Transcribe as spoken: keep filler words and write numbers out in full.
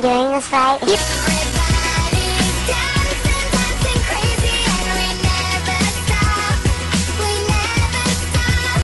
during this fight.